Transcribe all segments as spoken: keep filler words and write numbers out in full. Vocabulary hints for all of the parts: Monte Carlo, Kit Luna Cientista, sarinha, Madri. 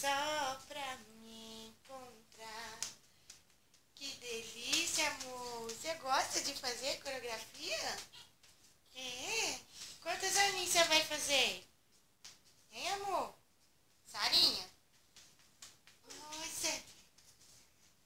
só pra me encontrar. Que delícia, amor! Você gosta de fazer coreografia? É? Quantas aninhas você vai fazer? Hein, amor? Sarinha? Nossa!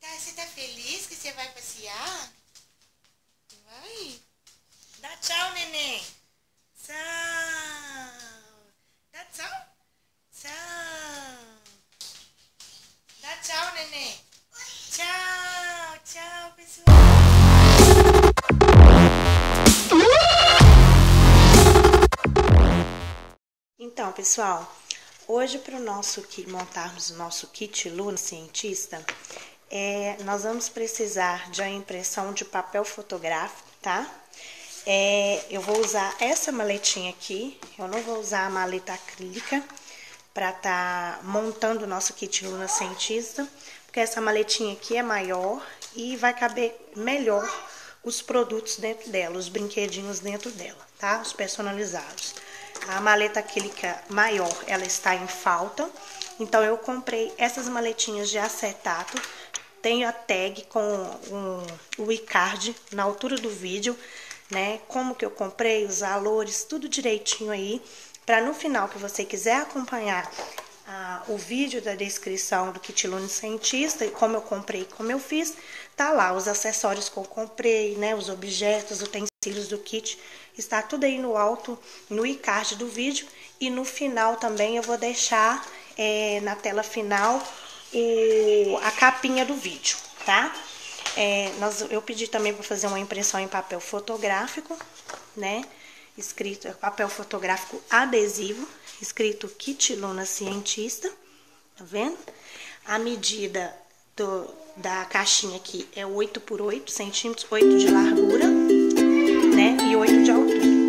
Tá, você tá feliz que você vai passear? Vai! Dá tchau, neném! Tchau! Dá tchau! Tchau! Dá tchau, neném! Tchau! Tchau, pessoal! Então, pessoal, hoje para o nosso montarmos o nosso Kit Luna Cientista, é, nós vamos precisar de uma impressão de papel fotográfico, tá? É, eu vou usar essa maletinha aqui, eu não vou usar a maleta acrílica para estar tá montando o nosso Kit Luna Cientista, porque essa maletinha aqui é maior e vai caber melhor os produtos dentro dela, os brinquedinhos dentro dela, tá? Os personalizados. A maleta acrílica maior, ela está em falta, então eu comprei essas maletinhas de acetato, tenho a tag com um, o i-card na altura do vídeo, né, como que eu comprei, os valores, tudo direitinho aí, para no final que você quiser acompanhar ah, o vídeo da descrição do Kit Luna Cientista, e como eu comprei, como eu fiz, tá lá os acessórios que eu comprei, né, os objetos, utensílios do kit, está tudo aí no alto, no i-card do vídeo, e no final também eu vou deixar é, na tela final o, a capinha do vídeo, tá? É, nós, eu pedi também para fazer uma impressão em papel fotográfico, né? Escrito, papel fotográfico adesivo, escrito Kit Luna Cientista, tá vendo? A medida do, da caixinha aqui é oito por oito centímetros, oito de largura, né? E oito de altura.